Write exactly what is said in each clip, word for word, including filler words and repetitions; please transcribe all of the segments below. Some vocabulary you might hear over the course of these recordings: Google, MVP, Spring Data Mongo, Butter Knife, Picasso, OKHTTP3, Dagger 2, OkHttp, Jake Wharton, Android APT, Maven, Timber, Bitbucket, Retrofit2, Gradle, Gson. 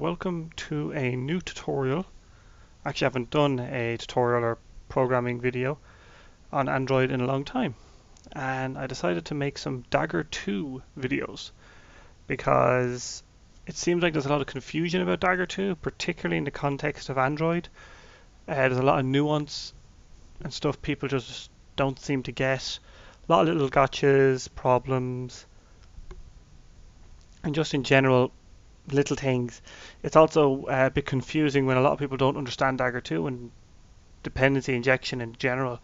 Welcome to a new tutorial. Actually, I haven't done a tutorial or programming video on Android in a long time, and I decided to make some Dagger two videos because it seems like there's a lot of confusion about Dagger two, particularly in the context of Android. Uh, there's a lot of nuance and stuff people just don't seem to get. A lot of little gotchas, problems, and just in general little things. It's also a bit confusing when a lot of people don't understand Dagger two and dependency injection in general.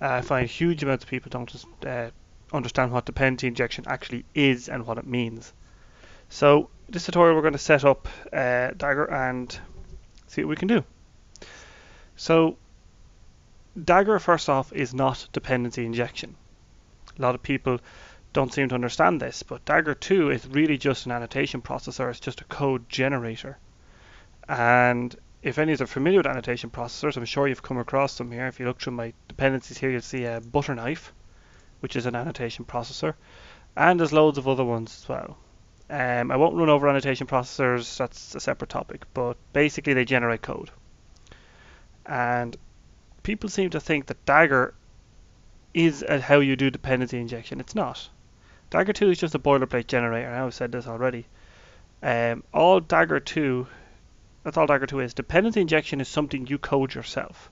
Uh, I find huge amounts of people don't just, uh, understand what dependency injection actually is and what it means. So this tutorial we're going to set up uh, Dagger and see what we can do. So Dagger, first off, is not dependency injection. A lot of people don't seem to understand this, but Dagger two is really just an annotation processor. It's just a code generator. And if any of you are familiar with annotation processors, I'm sure you've come across them here. If you look through my dependencies here, you'll see a Butter Knife, which is an annotation processor. And there's loads of other ones as well. Um, I won't run over annotation processors, that's a separate topic, but basically they generate code. And people seem to think that Dagger is how you do dependency injection. It's not. Dagger two is just a boilerplate generator. I've said this already. Um, all Dagger two, that's all Dagger two is. Dependency injection is something you code yourself.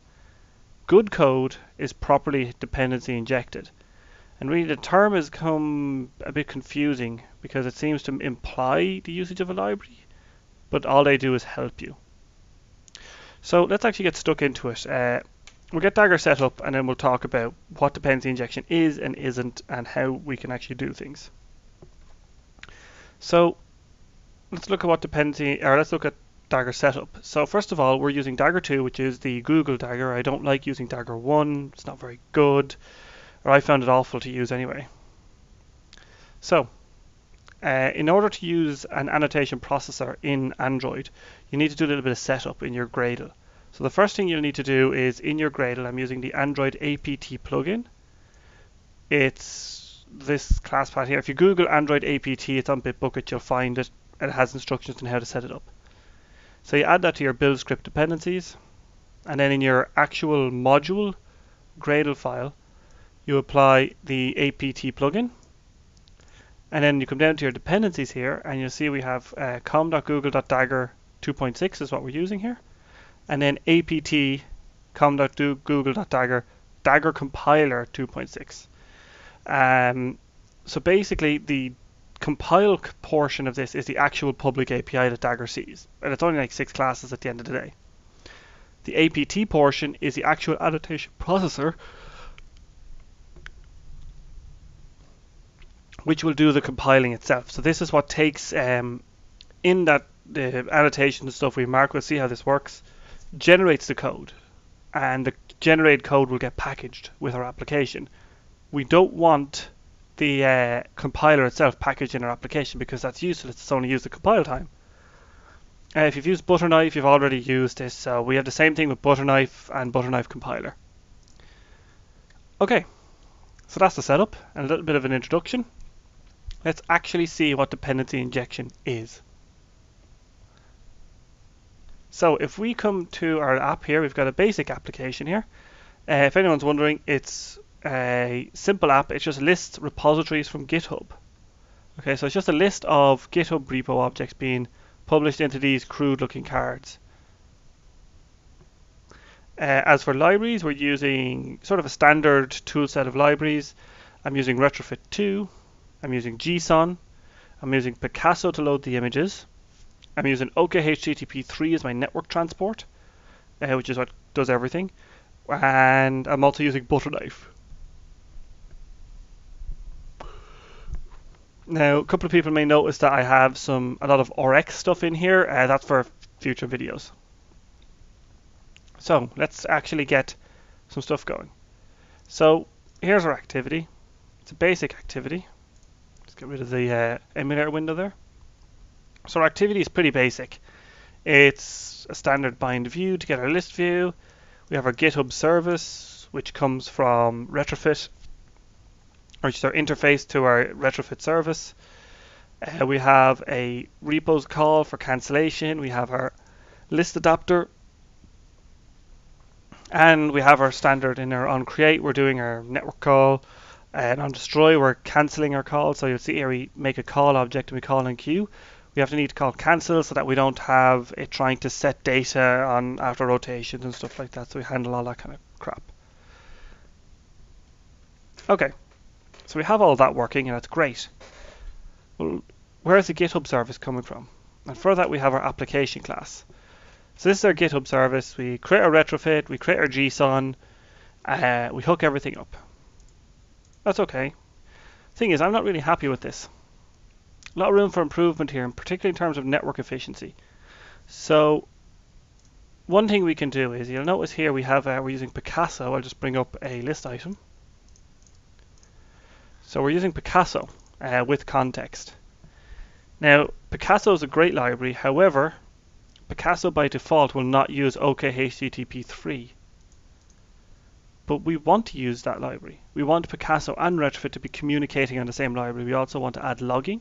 Good code is properly dependency injected. And really the term has come a bit confusing because it seems to imply the usage of a library, but all they do is help you. So let's actually get stuck into it. Uh, We'll get Dagger set up and then we'll talk about what dependency injection is and isn't and how we can actually do things. So let's look at what dependency, or let's look at Dagger setup. So first of all, we're using Dagger two, which is the Google Dagger. I don't like using Dagger one, it's not very good, or I found it awful to use anyway. So uh, in order to use an annotation processor in Android, you need to do a little bit of setup in your Gradle. So the first thing you'll need to do is in your Gradle, I'm using the Android A P T plugin. It's this class path here. If you Google Android A P T, it's on Bitbucket, you'll find it. It has instructions on how to set it up. So you add that to your build script dependencies. And then in your actual module Gradle file, you apply the A P T plugin. And then you come down to your dependencies here, and you'll see we have uh, com.google.dagger two point six is what we're using here. And then apt com.google.dagger dagger compiler two point six. Um, so basically the compile portion of this is the actual public A P I that Dagger sees, and it's only like six classes at the end of the day. The apt portion is the actual annotation processor, which will do the compiling itself. So this is what takes um, in that the annotation and stuff we mark. We'll see how this works. Generates the code, and the generated code will get packaged with our application. We don't want the uh, compiler itself packaged in our application because that's useless. It's only used at compile time. Uh, if you've used Butter Knife, you've already used this. So we have the same thing with Butter Knife and Butter Knife compiler. Okay, so that's the setup and a little bit of an introduction. Let's actually see what dependency injection is. So if we come to our app here, we've got a basic application here. Uh, if anyone's wondering, it's a simple app. It just lists repositories from GitHub. Okay, so it's just a list of GitHub repo objects being published into these crude looking cards. Uh, as for libraries, we're using sort of a standard tool set of libraries. I'm using Retrofit two, I'm using G S O N, I'm using Picasso to load the images. I'm using O K H T T P three as my network transport, uh, which is what does everything. And I'm also using Butter Knife. Now, a couple of people may notice that I have some a lot of R X stuff in here. Uh, that's for future videos. So let's actually get some stuff going. So here's our activity. It's a basic activity. Let's get rid of the uh, emulator window there. So our activity is pretty basic. It's a standard bind view to get our list view. We have our GitHub service, which comes from Retrofit, which is our interface to our Retrofit service. Uh, we have a repos call for cancellation. We have our list adapter. And we have our standard in our onCreate. We're doing our network call. And on destroy, we're cancelling our call. So you'll see here we make a call object and we call in queue. We have to need to call cancel so that we don't have it trying to set data on after rotations and stuff like that. So we handle all that kind of crap. Okay, so we have all that working and that's great. Well, where's the GitHub service coming from? And for that we have our application class. So this is our GitHub service. We create our retrofit, we create our JSON, uh, we hook everything up. That's okay. Thing is, I'm not really happy with this. A lot of room for improvement here, and particularly in terms of network efficiency. So one thing we can do is, you'll notice here we have uh, we're using Picasso. I'll just bring up a list item. So we're using Picasso uh, with context. Now Picasso is a great library, however Picasso by default will not use O K H T T P three. But we want to use that library. We want Picasso and Retrofit to be communicating on the same library. We also want to add logging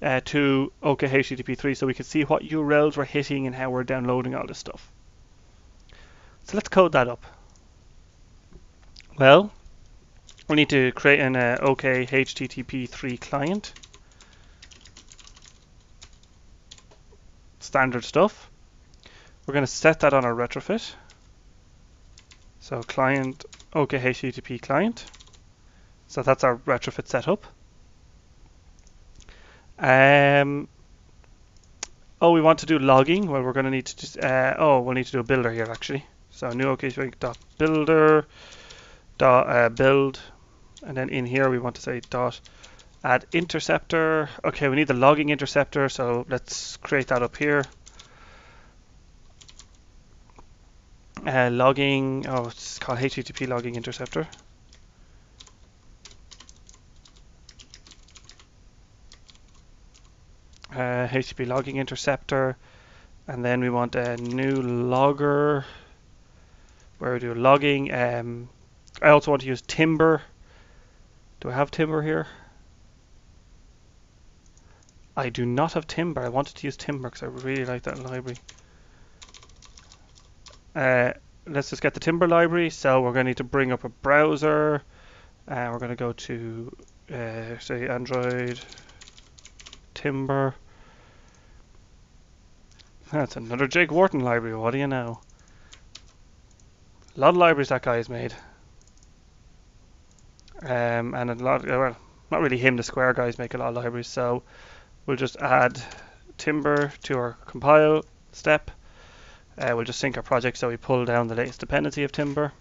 uh, to O K H T T P three so we can see what U R Ls we're hitting and how we're downloading all this stuff. So let's code that up. Well, we need to create an uh, O K H T T P three client. Standard stuff. We're going to set that on our retrofit. So client, O K H T T P client. So that's our retrofit setup. Um, oh, we want to do logging. Well, we're going to need to just, uh, oh, we'll need to do a builder here actually. So new O K H T T P builder, dot, uh, build. And then in here we want to say dot add interceptor. Okay, we need the logging interceptor, so let's create that up here. Uh, logging, oh, it's called H T T P logging interceptor. Uh, H T T P logging interceptor, and then we want a new logger where we do logging. Um, I also want to use Timber. Do I have Timber here? I do not have Timber. I wanted to use Timber because I really like that library. Uh, let's just get the Timber library. So we're going to need to bring up a browser. And uh, we're going to go to, uh, say, Android Timber. That's another Jake Wharton library. What do you know? A lot of libraries that guy has made. Um, and a lot, of, well, not really him, the Square guys make a lot of libraries. So we'll just add Timber to our compile step. Uh, we'll just sync our project so we pull down the latest dependency of Timber.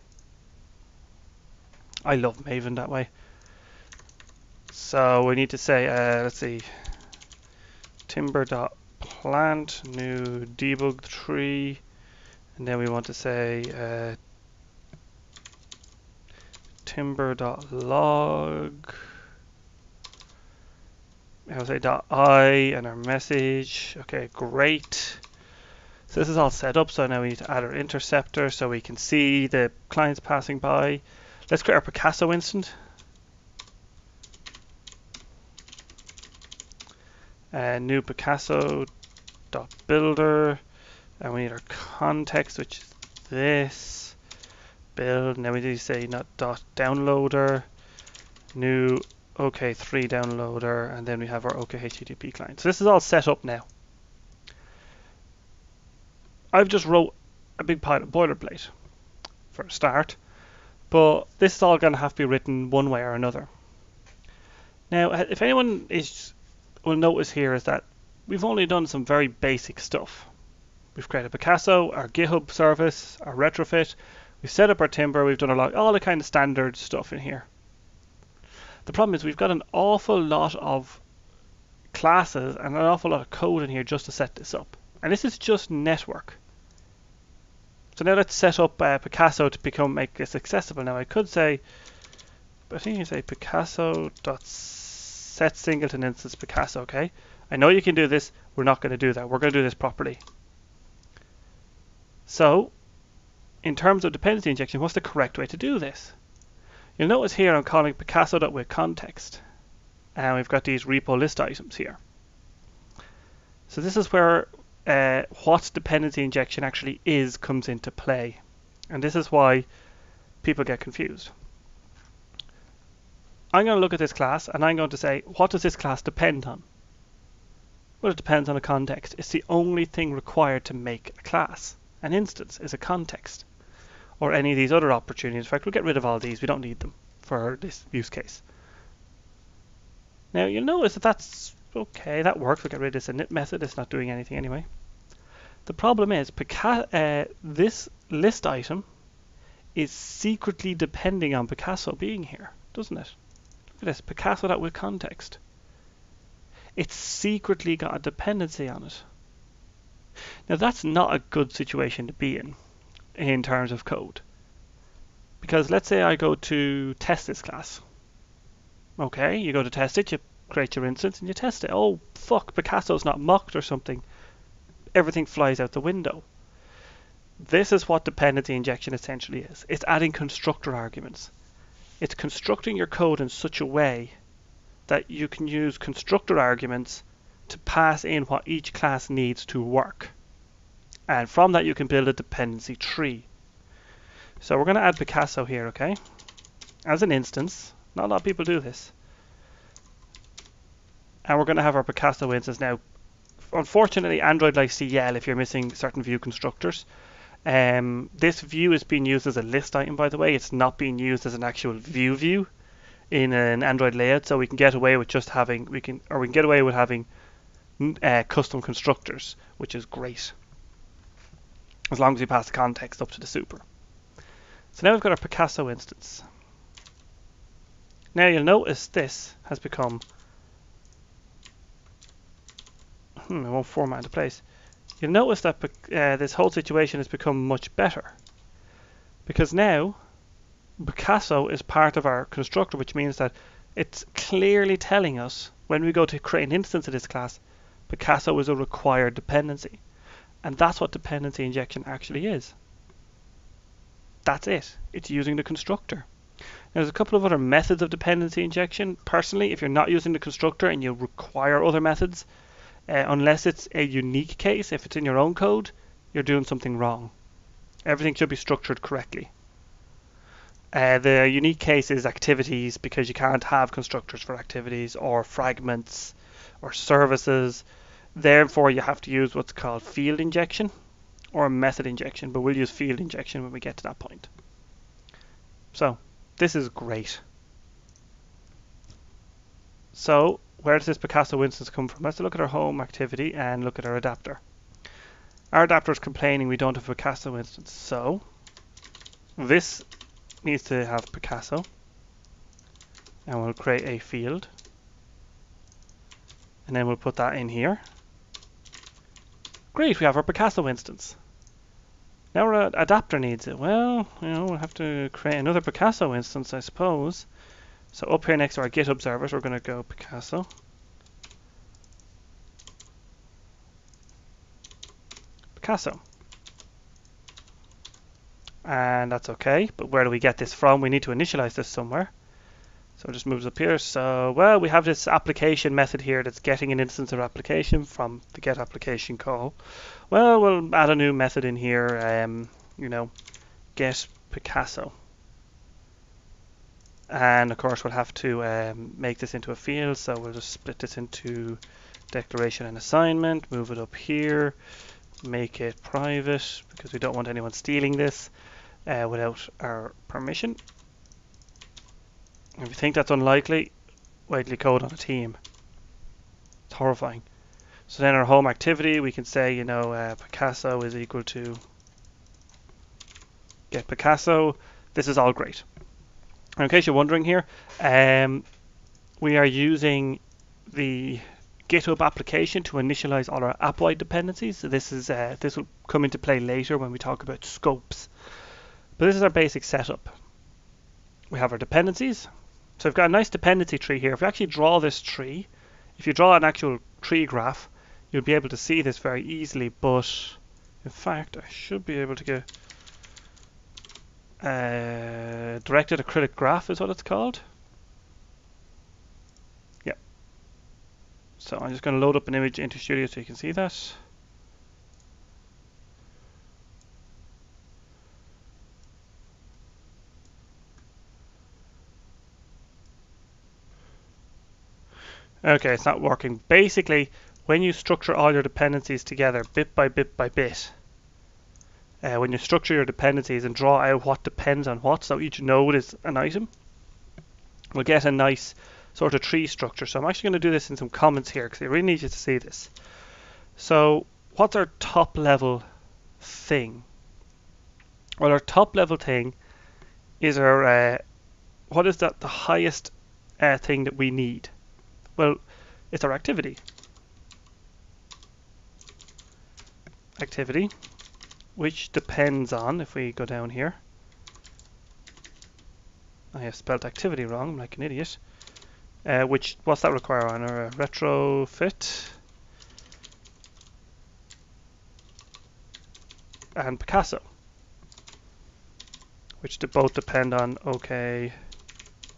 I love Maven that way. So we need to say, uh, let's see, timber.plant, new debug tree, and then we want to say uh, timber.log, I'll say .i and our message. Okay, great. So this is all set up, so now we need to add our interceptor so we can see the clients passing by. Let's create our Picasso instance. Uh, new Picasso.builder, and we need our context, which is this build. Now we need to say not dot downloader, new O K three downloader, and then we have our O K H T T P client. So this is all set up now. I've just wrote a big pile of boilerplate for a start, but this is all going to have to be written one way or another. Now, if anyone is will notice here is that we've only done some very basic stuff. We've created Picasso, our GitHub service, our retrofit, we've set up our Timber, we've done a lot, all the kind of standard stuff in here. The problem is we've got an awful lot of classes and an awful lot of code in here just to set this up. And this is just network. So now let's set up uh, Picasso to become make this accessible. Now I could say, I think you say Picasso dot set singleton instance Picasso. Okay, I know you can do this. We're not going to do that. We're going to do this properly. So, in terms of dependency injection, what's the correct way to do this? You'll notice here I'm calling Picasso dot with context, and we've got these repo list items here. So this is where uh, what dependency injection actually is comes into play, and this is why people get confused. I'm going to look at this class and I'm going to say, what does this class depend on? Well, it depends on the context. It's the only thing required to make a class. An instance is a context, or any of these other opportunities. In fact, we'll get rid of all these. We don't need them for this use case. Now, you'll notice that that's okay. That works. We'll get rid of this init method. It's not doing anything anyway. The problem is uh, this list item is secretly depending on Picasso being here, doesn't it? Look at this, Picasso that with context. It's secretly got a dependency on it. Now that's not a good situation to be in, in terms of code. Because let's say I go to test this class. Okay, you go to test it, you create your instance and you test it. Oh fuck, Picasso's not mocked or something. Everything flies out the window. This is what dependency injection essentially is. It's adding constructor arguments. It's constructing your code in such a way that you can use constructor arguments to pass in what each class needs to work. And from that you can build a dependency tree. So we're going to add Picasso here, okay? As an instance. Not a lot of people do this. And we're going to have our Picasso instance now. Unfortunately, Android likes to yell if you're missing certain view constructors. Um, this view is being used as a list item, by the way. It's not being used as an actual view view in an Android layout, so we can get away with just having we can or we can get away with having uh, custom constructors, which is great as long as you pass the context up to the super. So now we've got our Picasso instance. Now you'll notice this has become hmm, I won't format the place. You'll notice that uh, this whole situation has become much better, because now Picasso is part of our constructor, which means that it's clearly telling us when we go to create an instance of this class, Picasso is a required dependency. And that's what dependency injection actually is. That's it. It's using the constructor. Now, there's a couple of other methods of dependency injection. Personally, if you're not using the constructor and you require other methods, Uh, unless it's a unique case, if it's in your own code, you're doing something wrong. Everything should be structured correctly. Uh, the unique case is activities, because you can't have constructors for activities or fragments or services. Therefore, you have to use what's called field injection or method injection, but we'll use field injection when we get to that point. So this is great. So where does this Picasso instance come from? Let's look at our home activity and look at our adapter. Our adapter is complaining we don't have a Picasso instance, so this needs to have Picasso, and we'll create a field, and then we'll put that in here. Great, we have our Picasso instance. Now our adapter needs it. Well, you know, we'll have to create another Picasso instance, I suppose. So up here next to our GitHub servers, we're going to go Picasso. Picasso. And that's okay, but where do we get this from? We need to initialize this somewhere. So it just moves up here. So, well, we have this application method here that's getting an instance of application from the get application call. Well, we'll add a new method in here, um, you know, get Picasso. And of course we'll have to um, make this into a field, so we'll just split this into declaration and assignment, move it up here, make it private because we don't want anyone stealing this uh, without our permission. If you think that's unlikely, wait till you code on a team. It's horrifying. So then our home activity, we can say, you know, uh, Picasso is equal to get Picasso. This is all great. In case you're wondering here, um, we are using the GitHub application to initialize all our app-wide dependencies. So this is uh, this will come into play later when we talk about scopes. But this is our basic setup. We have our dependencies. So we've got a nice dependency tree here. If you actually draw this tree, if you draw an actual tree graph, you'll be able to see this very easily. But in fact, I should be able to get Uh, directed acrylic graph is what it's called. Yep, So I'm just going to load up an image into Studio so you can see that. Okay, it's not working. Basically, when you structure all your dependencies together, bit by bit by bit, uh, when you structure your dependencies and draw out what depends on what, so each node is an item, we'll get a nice sort of tree structure. So I'm actually going to do this in some comments here because I really need you to see this. So what's our top level thing? Well, our top level thing is our, uh, what is that, the highest uh, thing that we need? Well, it's our activity. Activity, which depends on, if we go down here, I have spelled activity wrong, I'm like an idiot. Uh, which, what's that require on our uh, retrofit? And Picasso, which do both depend on O K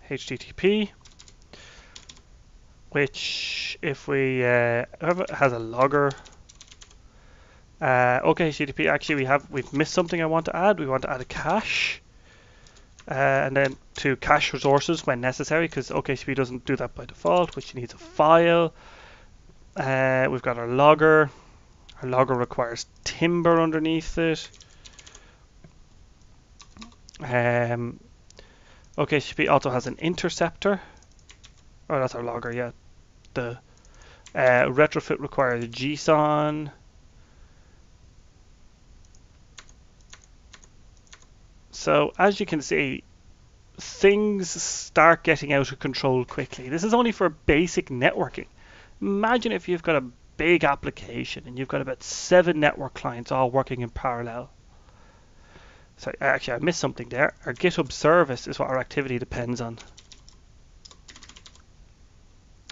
H T T P, which if we uh, has a logger. Uh, O K H T T P, actually we have, we've missed something I want to add. We want to add a cache. Uh, and then to cache resources when necessary, because O K H T T P doesn't do that by default, which needs a file. Uh, we've got our logger. Our logger requires Timber underneath it. Um, O K H T T P also has an interceptor. Oh, that's our logger, yeah. The uh, retrofit requires G S O N. So as you can see, things start getting out of control quickly. This is only for basic networking. Imagine if you've got a big application and you've got about seven network clients all working in parallel. Sorry, actually I missed something there. Our GitHub service is what our activity depends on.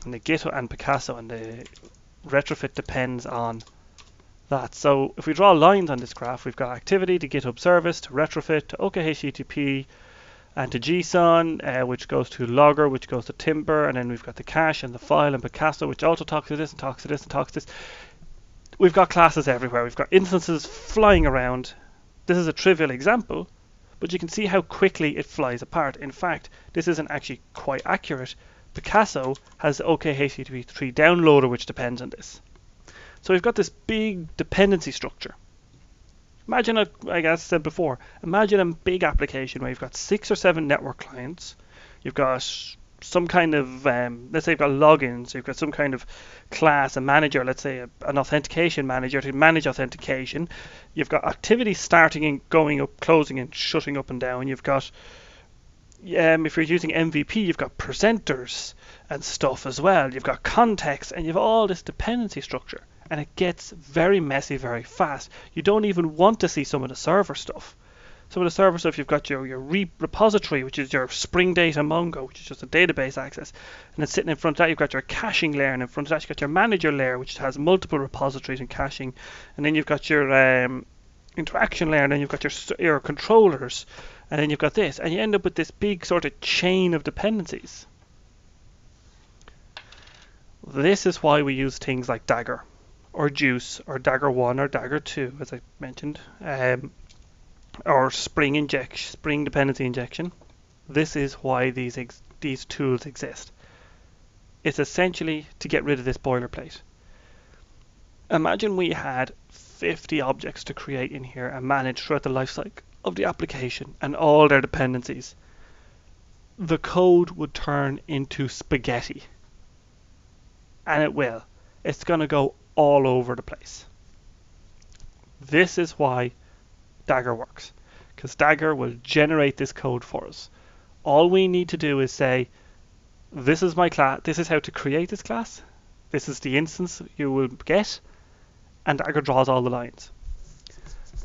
And the GitHub and Picasso and the retrofit depends on that. So if we draw lines on this graph, we've got activity to GitHub service, to retrofit, to O K H T T P, and to G S O N, uh, which goes to logger, which goes to Timber, and then we've got the cache and the file and Picasso, which also talks to this and talks to this and talks to this. We've got classes everywhere. We've got instances flying around. This is a trivial example, but you can see how quickly it flies apart. In fact, this isn't actually quite accurate. Picasso has the O K H T T P three downloader, which depends on this. So we've got this big dependency structure. Imagine, a, like I said before, imagine a big application where you've got six or seven network clients. You've got some kind of, um, let's say you've got logins, you've got some kind of class, a manager, let's say a, an authentication manager to manage authentication. You've got activities starting and going up, closing and shutting up and down. You've got, um, if you're using M V P, you've got presenters and stuff as well. You've got context and you've all this dependency structure. And it gets very messy very fast. You don't even want to see some of the server stuff. Some of the server stuff, you've got your, your re repository, which is your Spring Data Mongo, which is just a database access. And then sitting in front of that, you've got your caching layer. And in front of that, you've got your manager layer, which has multiple repositories and caching. And then you've got your um, interaction layer. And then you've got your, your controllers. And then you've got this. And you end up with this big sort of chain of dependencies. This is why we use things like Dagger, or Juice, or Dagger one, or Dagger two, as I mentioned, um, or Spring injection, Spring dependency injection. This is why these ex these tools exist. It's essentially to get rid of this boilerplate. Imagine we had fifty objects to create in here and manage throughout the lifecycle of the application and all their dependencies. The code would turn into spaghetti, and it will. It's going to go all over the place. This is why Dagger works, because Dagger will generate this code for us. All we need to do is say, this is my class, this is how to create this class, this is the instance you will get, and Dagger draws all the lines.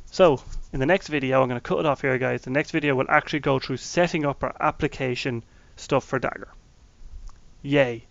So in the next video, I'm going to cut it off here, guys. The next video will actually go through setting up our application stuff for Dagger. Yay.